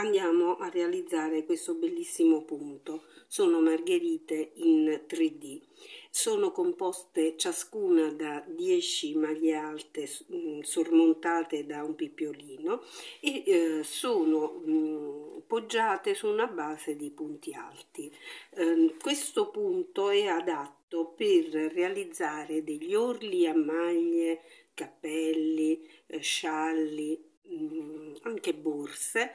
andiamo a realizzare questo bellissimo punto. Sono margherite in 3D, sono composte ciascuna da 10 maglie alte sormontate da un pippiolino e sono poggiate su una base di punti alti. Questo punto è adatto per realizzare degli orli a maglie, cappelli, scialli, anche borse.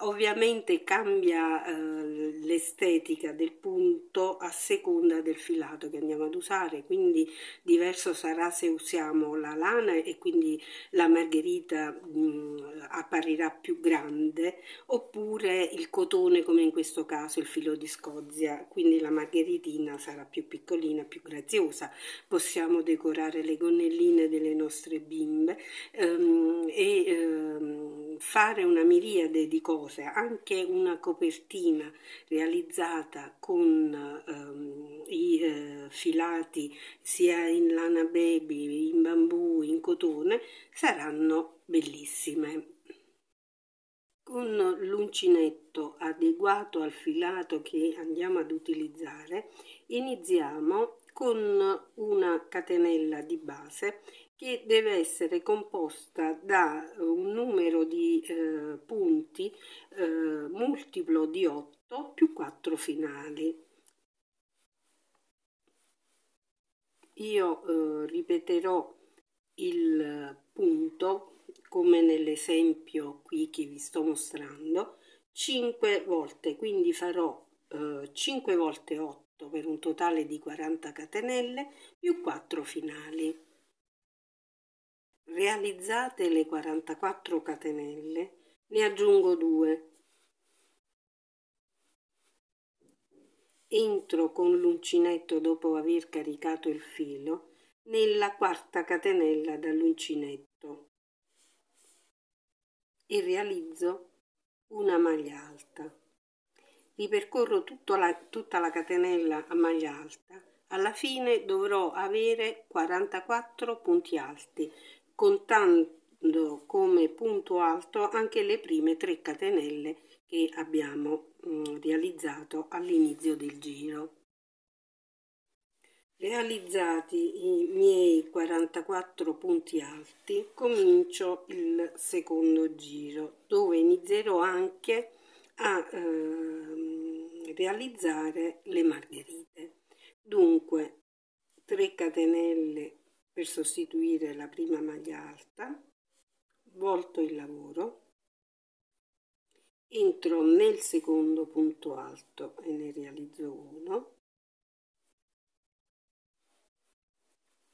Ovviamente cambia l'estetica del punto a seconda del filato che andiamo ad usare, quindi diverso sarà se usiamo la lana e quindi la margherita apparirà più grande, oppure il cotone, come in questo caso il filo di scozia, quindi la margheritina sarà più piccolina, più graziosa. Possiamo decorare le gonnelline delle nostre bimbe e fare una miriade di cose, anche una copertina realizzata con i filati sia in lana baby, in bambù, in cotone, saranno bellissime. Con l'uncinetto adeguato al filato che andiamo ad utilizzare, iniziamo con una catenella di base che deve essere composta da un numero di punti multiplo di 8 più 4 finali. Io ripeterò il punto, come nell'esempio qui che vi sto mostrando, 5 volte, quindi farò 5 volte 8 per un totale di 40 catenelle più 4 finali. Realizzate le 44 catenelle, ne aggiungo 2. Entro con l'uncinetto dopo aver caricato il filo nella quarta catenella dall'uncinetto e realizzo una maglia alta. Ripercorro tutta la catenella a maglia alta. Alla fine dovrò avere 44 punti alti, contando come punto alto anche le prime 3 catenelle che abbiamo realizzato all'inizio del giro. Realizzati i miei 44 punti alti, comincio il secondo giro, dove inizierò anche a realizzare le margherite. Dunque 3 catenelle per sostituire la prima maglia alta, volto il lavoro, entro nel secondo punto alto e ne realizzo uno,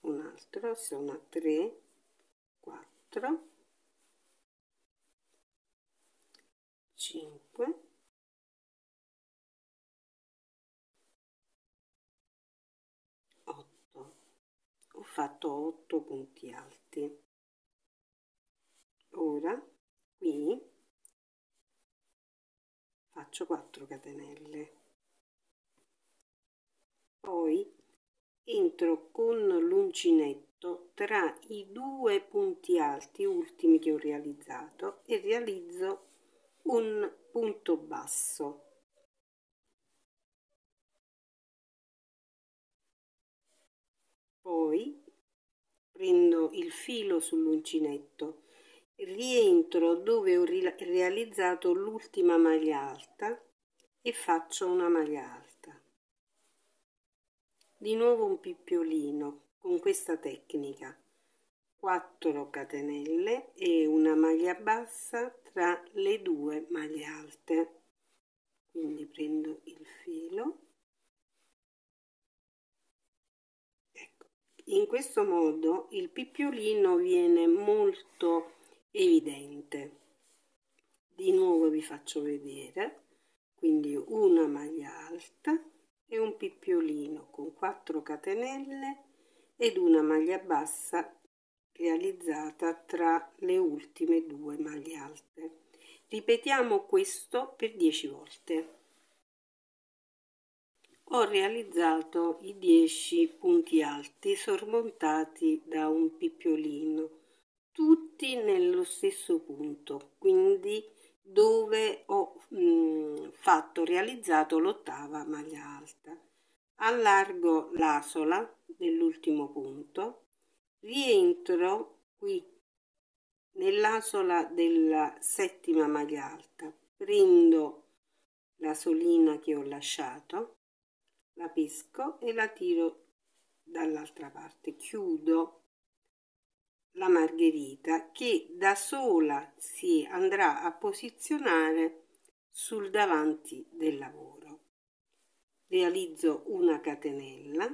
un altro, sono 3, 4, 5, 8. Ho fatto 8 punti alti. Ora qui faccio 4 catenelle, poi entro con l'uncinetto tra i 2 punti alti ultimi che ho realizzato e realizzo un punto basso. Poi prendo il filo sull'uncinetto, rientro dove ho realizzato l'ultima maglia alta e faccio una maglia alta. Di nuovo un pippiolino con questa tecnica. 4 catenelle e una maglia bassa tra le 2 maglie alte, quindi prendo il filo, ecco. In questo modo il pippiolino viene molto evidente. Di nuovo vi faccio vedere, quindi una maglia alta e un pippiolino con 4 catenelle ed una maglia bassa realizzata tra le ultime 2 maglie alte. Ripetiamo questo per 10 volte. Ho realizzato i 10 punti alti sormontati da un pippiolino, tutti nello stesso punto, quindi dove ho realizzato l'ottava maglia alta. Allargo l'asola dell'ultimo punto, rientro qui nell'asola della settima maglia alta, prendo la solina che ho lasciato, la pesco e la tiro dall'altra parte, chiudo la margherita che da sola si andrà a posizionare sul davanti del lavoro. Realizzo una catenella,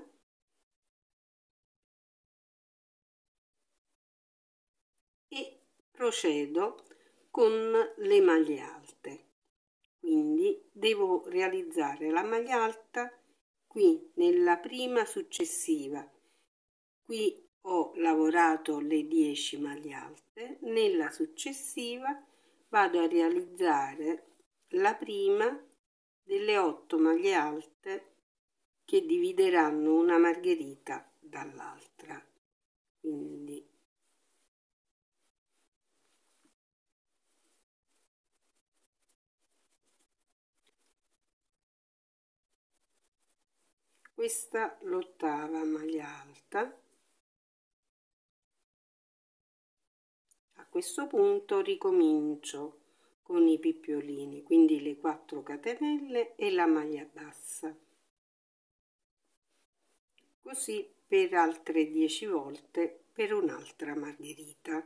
e procedo con le maglie alte. Quindi devo realizzare la maglia alta qui nella prima successiva. Qui ho lavorato le 10 maglie alte, nella successiva vado a realizzare la prima delle 8 maglie alte che divideranno una margherita dall'altra. Quindi questa l'ottava maglia alta. A questo punto ricomincio con i pippiolini, quindi le 4 catenelle e la maglia bassa, così per altre 10 volte per un'altra margherita.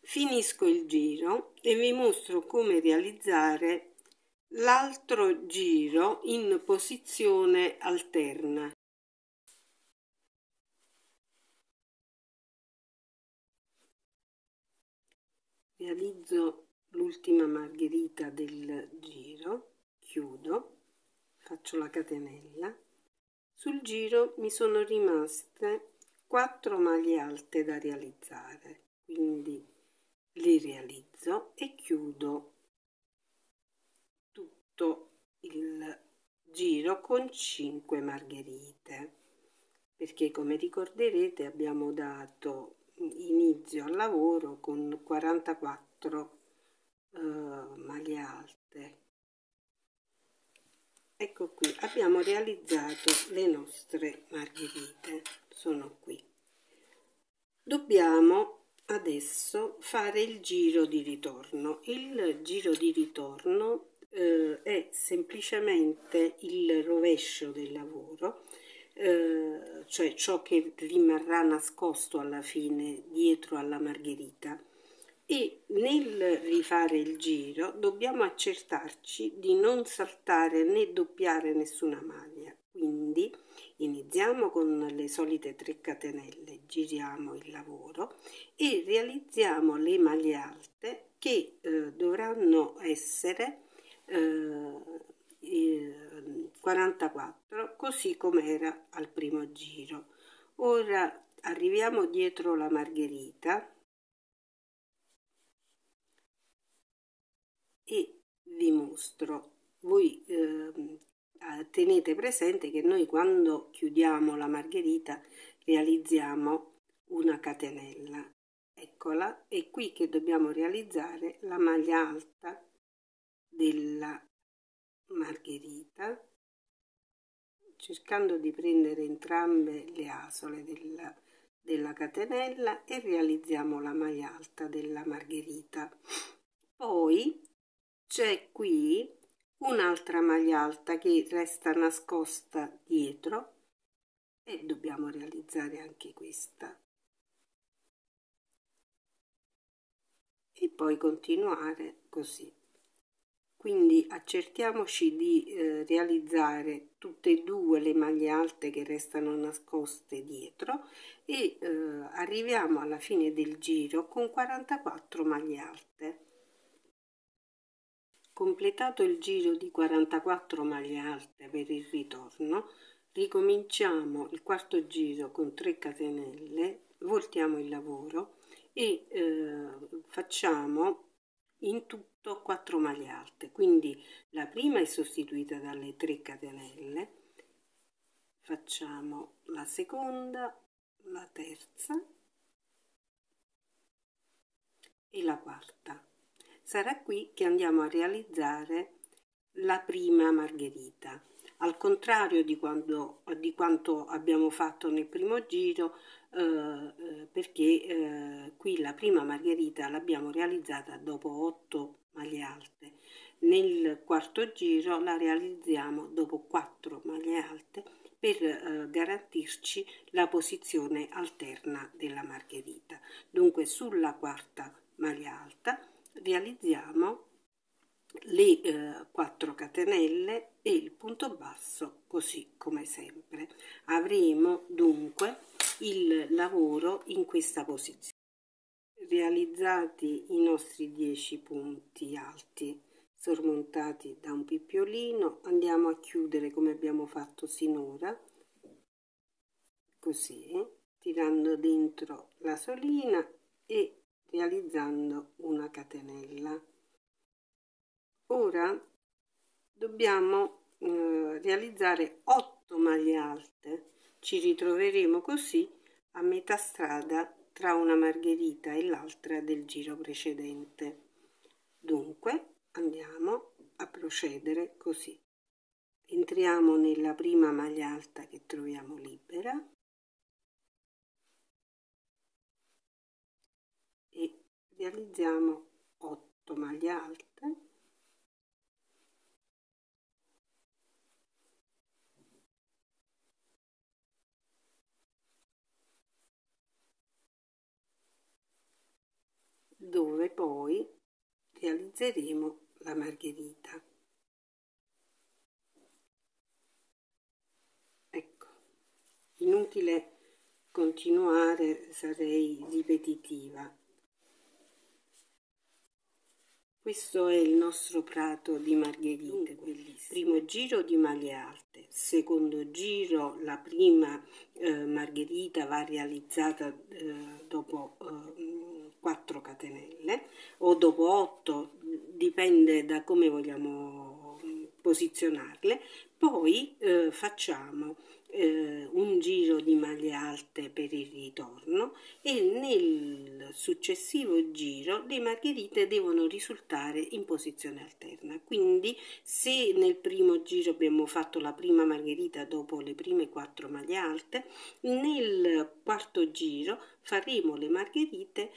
Finisco il giro e vi mostro come realizzare l'altro giro in posizione alterna. Realizzo l'ultima margherita del giro, chiudo, faccio la catenella. Sul giro mi sono rimaste 4 maglie alte da realizzare, quindi le realizzo e chiudo tutto il giro con 5 margherite, perché come ricorderete abbiamo dato inizio al lavoro con 44 maglie alte. Ecco qui abbiamo realizzato le nostre margherite, sono qui. Dobbiamo adesso fare il giro di ritorno. Il giro di ritorno è semplicemente il rovescio del lavoro, cioè ciò che rimarrà nascosto alla fine dietro alla margherita, e nel rifare il giro dobbiamo accertarci di non saltare né doppiare nessuna maglia. Quindi iniziamo con le solite 3 catenelle, giriamo il lavoro e realizziamo le maglie alte che dovranno essere 44, così come era al primo giro. Ora arriviamo dietro la margherita e vi mostro. Voi tenete presente che noi quando chiudiamo la margherita realizziamo una catenella, eccola, è qui che dobbiamo realizzare la maglia alta della margherita, cercando di prendere entrambe le asole della catenella, e realizziamo la maglia alta della margherita. Poi c'è qui un'altra maglia alta che resta nascosta dietro e dobbiamo realizzare anche questa, e poi continuare così. Quindi accertiamoci di realizzare tutte e 2 le maglie alte che restano nascoste dietro, e arriviamo alla fine del giro con 44 maglie alte. Completato il giro di 44 maglie alte per il ritorno, ricominciamo il quarto giro con 3 catenelle, voltiamo il lavoro e facciamo in tutto 4 maglie alte. Quindi la prima è sostituita dalle 3 catenelle, facciamo la seconda, la terza e la quarta. Sarà qui che andiamo a realizzare la prima margherita. Al contrario di quanto abbiamo fatto nel primo giro, perché qui la prima margherita l'abbiamo realizzata dopo 8 maglie alte, nel quarto giro la realizziamo dopo 4 maglie alte per garantirci la posizione alterna della margherita. Dunque sulla quarta maglia alta realizziamo le 4 catenelle e il punto basso, così come sempre. Avremo dunque il lavoro in questa posizione. Realizzati i nostri 10 punti alti sormontati da un pippiolino, andiamo a chiudere come abbiamo fatto sinora, così, tirando dentro la solina e realizzando una catenella. Ora dobbiamo realizzare 8 maglie alte. Ci ritroveremo così a metà strada tra una margherita e l'altra del giro precedente. Dunque andiamo a procedere così. Entriamo nella prima maglia alta che troviamo libera e realizziamo 8 maglie alte. Dove poi realizzeremo la margherita. Ecco, inutile continuare, sarei ripetitiva. Questo è il nostro prato di margherite. Bellissimo. Primo giro di maglie alte, secondo giro la prima margherita va realizzata dopo 4 catenelle o dopo 8, dipende da come vogliamo posizionarle. Poi facciamo un giro di maglie alte per il ritorno e nel successivo giro le margherite devono risultare in posizione alterna. Quindi se nel primo giro abbiamo fatto la prima margherita dopo le prime 4 maglie alte, nel quarto giro faremo le margherite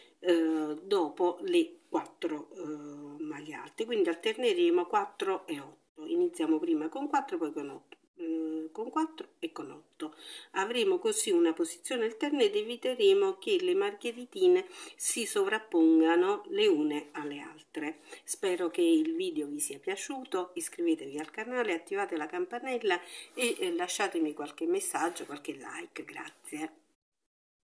dopo le 4 maglie alte, quindi alterneremo 4 e 8. Iniziamo prima con 4, poi con 8, con 4 e con 8. Avremo così una posizione alterna ed eviteremo che le margheritine si sovrappongano le une alle altre. Spero che il video vi sia piaciuto, iscrivetevi al canale, attivate la campanella e lasciatemi qualche messaggio, qualche like, grazie.